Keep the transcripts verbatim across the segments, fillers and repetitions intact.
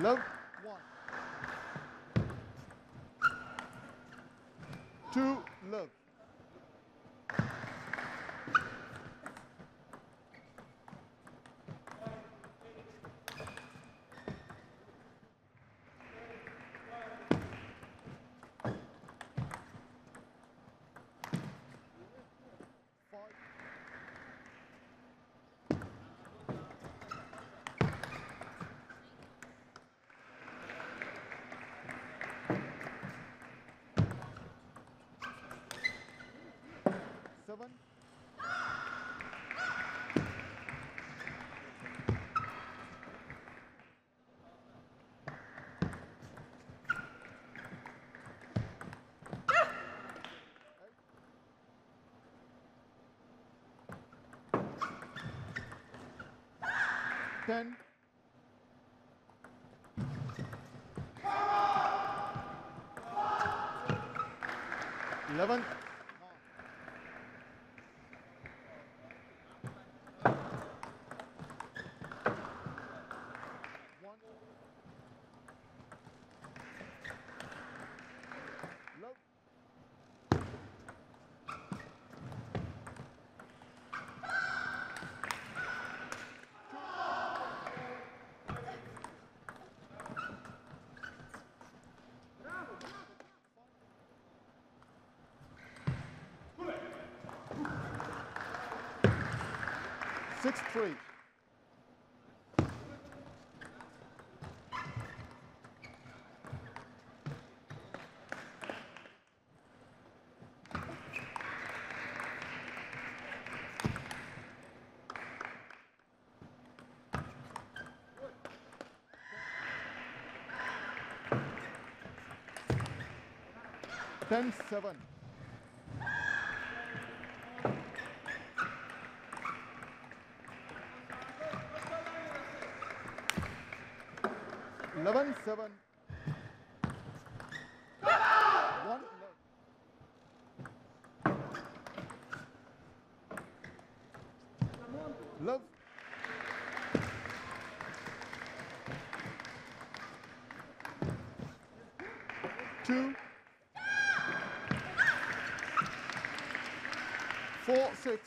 Love one. Two, love. Seven. Ten. Eleven. Six, three. Ten, seven. Eleven, seven. One, love. Love. Two. Four, six.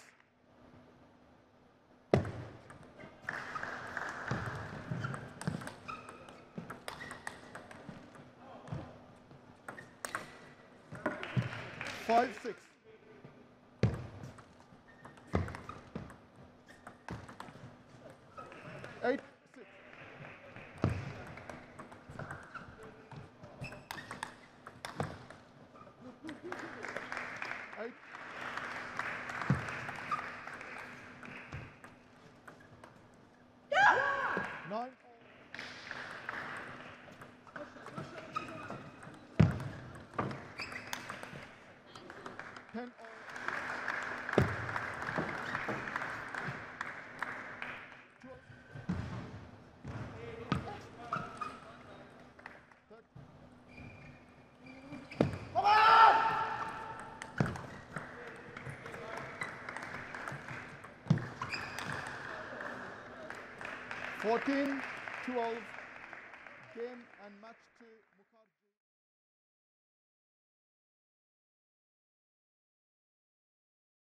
Five, six. Eight, six. Eight. Yeah. Nine. fourteen, twelve, game and match to